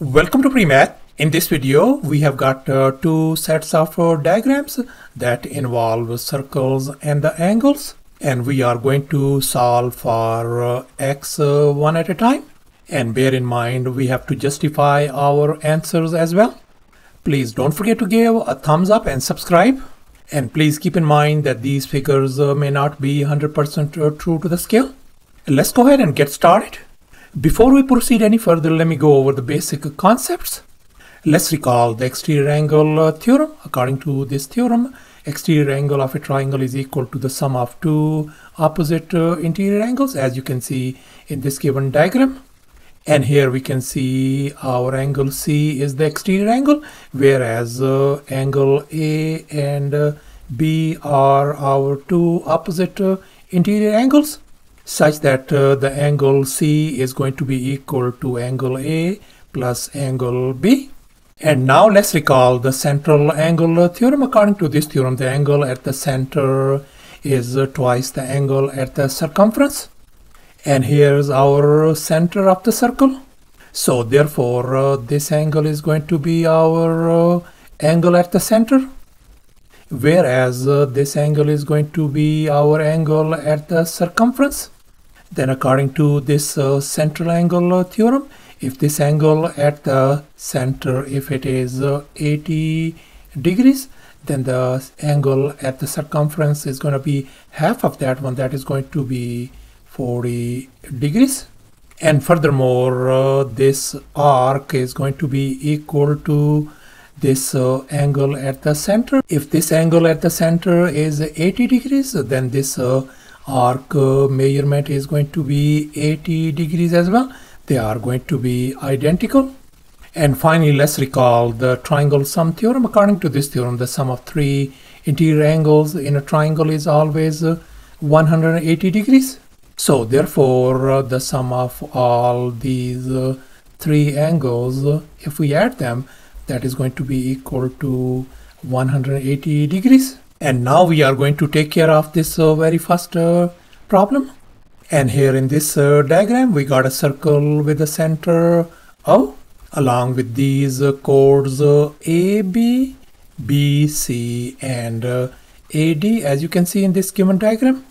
Welcome to PreMath. In this video, we have got two sets of diagrams that involve circles and the angles, and we are going to solve for x one at a time. And bear in mind, we have to justify our answers as well. Please don't forget to give a thumbs up and subscribe. And please keep in mind that these figures may not be 100% true to the scale. Let's go ahead and get started. Before we proceed any further, let me go over the basic concepts. Let's recall the exterior angle theorem. According to this theorem, exterior angle of a triangle is equal to the sum of two opposite interior angles, as you can see in this given diagram. And here we can see our angle C is the exterior angle, whereas angle A and B are our two opposite interior angles, such that the angle C is going to be equal to angle A plus angle B. And now let's recall the central angle theorem. According to this theorem, the angle at the center is twice the angle at the circumference. And here's our center of the circle. So therefore, this angle is going to be our angle at the center, whereas this angle is going to be our angle at the circumference. Then according to this central angle theorem, if this angle at the center, if it is 80 degrees, then the angle at the circumference is going to be half of that one. That is going to be 40 degrees. And furthermore, this arc is going to be equal to this angle at the center. If this angle at the center is 80 degrees, then this arc measurement is going to be 80 degrees as well. They are going to be identical. And finally, let's recall the triangle sum theorem. According to this theorem, the sum of three interior angles in a triangle is always 180 degrees. So therefore, the sum of all these three angles, if we add them, that is going to be equal to 180 degrees. And now we are going to take care of this very first problem. And here in this diagram, we got a circle with a center O, along with these chords AB, BC, and AD, as you can see in this given diagram.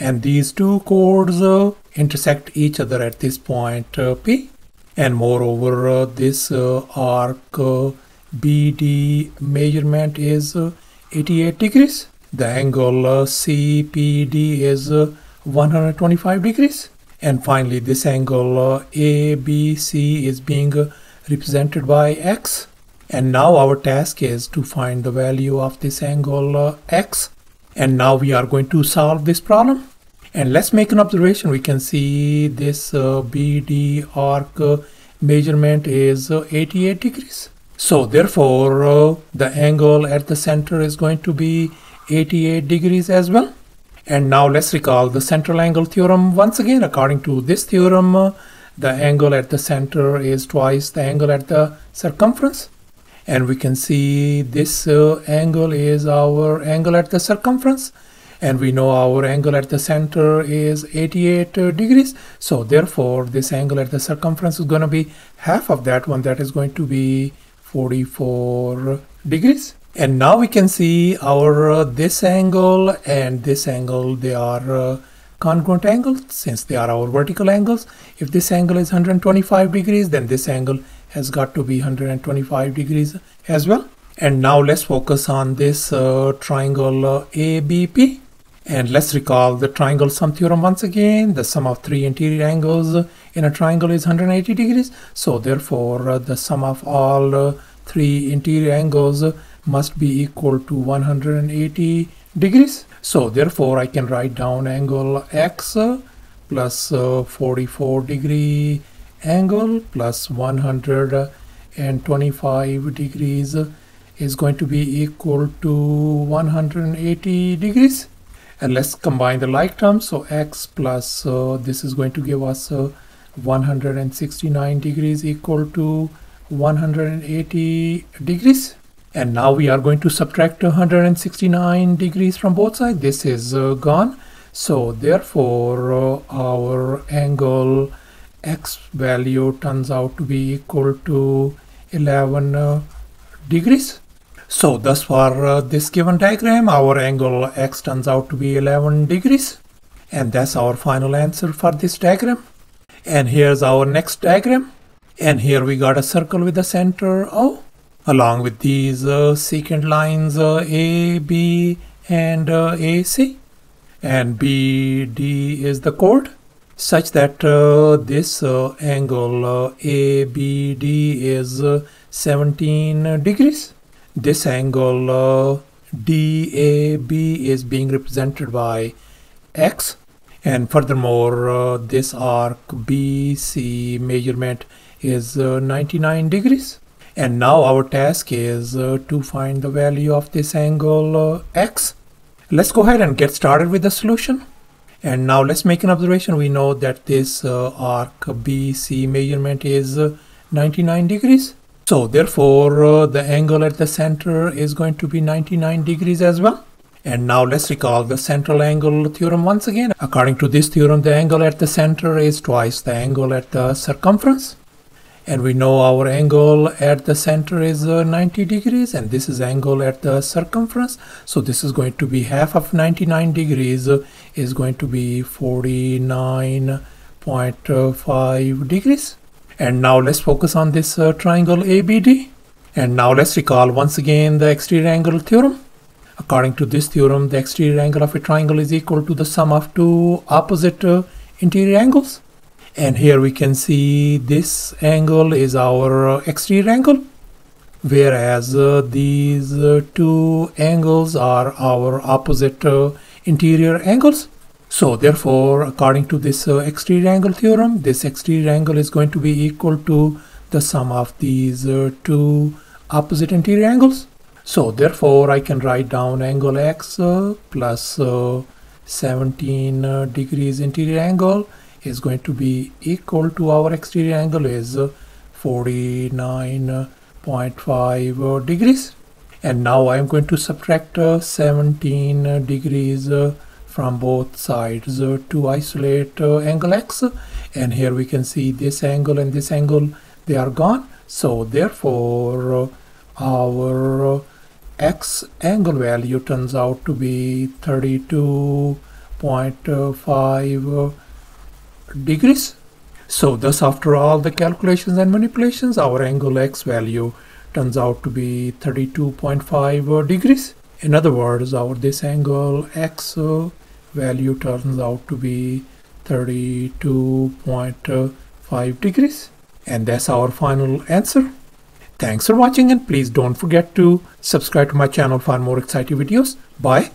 And these two chords intersect each other at this point P. And moreover, this arc BD measurement is 88 degrees. The angle CPD is 125 degrees. And finally, this angle ABC is being represented by X. And now our task is to find the value of this angle X. And now we are going to solve this problem. And let's make an observation. We can see this BD arc measurement is 88 degrees. So therefore, the angle at the center is going to be 88 degrees as well. And now let's recall the central angle theorem once again. According to this theorem, the angle at the center is twice the angle at the circumference. And we can see this angle is our angle at the circumference. And we know our angle at the center is 88 degrees. So therefore, this angle at the circumference is going to be half of that one. That is going to be 44 degrees. And now we can see our this angle and this angle, they are congruent angles, since they are our vertical angles. If this angle is 125 degrees, then this angle has got to be 125 degrees as well. And now let's focus on this triangle ABP. And let's recall the triangle sum theorem once again. The sum of three interior angles in a triangle is 180 degrees. So therefore, the sum of all three interior angles must be equal to 180 degrees. So therefore, I can write down angle X plus 44 degree angle plus 125 degrees is going to be equal to 180 degrees. And let's combine the like terms. So X plus this is going to give us 169 degrees equal to 180 degrees. And now we are going to subtract 169 degrees from both sides. This is gone. So therefore, our angle x value turns out to be equal to 11 degrees. So thus for this given diagram, our angle x turns out to be 11 degrees. And that's our final answer for this diagram. And here's our next diagram. And here we got a circle with the center O, along with these secant lines A, B, and AC. And BD is the chord, such that this angle ABD is 17 degrees. This angle DAB is being represented by X, and furthermore this arc BC measurement is 99 degrees. And now our task is to find the value of this angle X. Let's go ahead and get started with the solution. And now let's make an observation. We know that this arc BC measurement is 99 degrees. So therefore the angle at the center is going to be 99 degrees as well. And now let's recall the central angle theorem once again. According to this theorem, the angle at the center is twice the angle at the circumference. And we know our angle at the center is 90 degrees, and this is angle at the circumference. So this is going to be half of 99 degrees is going to be 49.5 degrees. And now let's focus on this triangle ABD. And now let's recall once again the exterior angle theorem. According to this theorem, the exterior angle of a triangle is equal to the sum of two opposite interior angles. And here we can see this angle is our exterior angle, whereas these two angles are our opposite interior angles. So therefore, according to this exterior angle theorem, this exterior angle is going to be equal to the sum of these two opposite interior angles. So therefore, I can write down angle X plus 17 degrees interior angle is going to be equal to our exterior angle is 49.5 degrees. And now I'm going to subtract 17 degrees from both sides to isolate angle X. And here we can see this angle and this angle, they are gone. So therefore our X angle value turns out to be 32.5 degrees. So thus, after all the calculations and manipulations, our angle X value turns out to be 32.5 degrees. In other words, our this angle X value turns out to be 32.5 degrees. And that's our final answer. Thanks for watching, and please don't forget to subscribe to my channel for more exciting videos. Bye.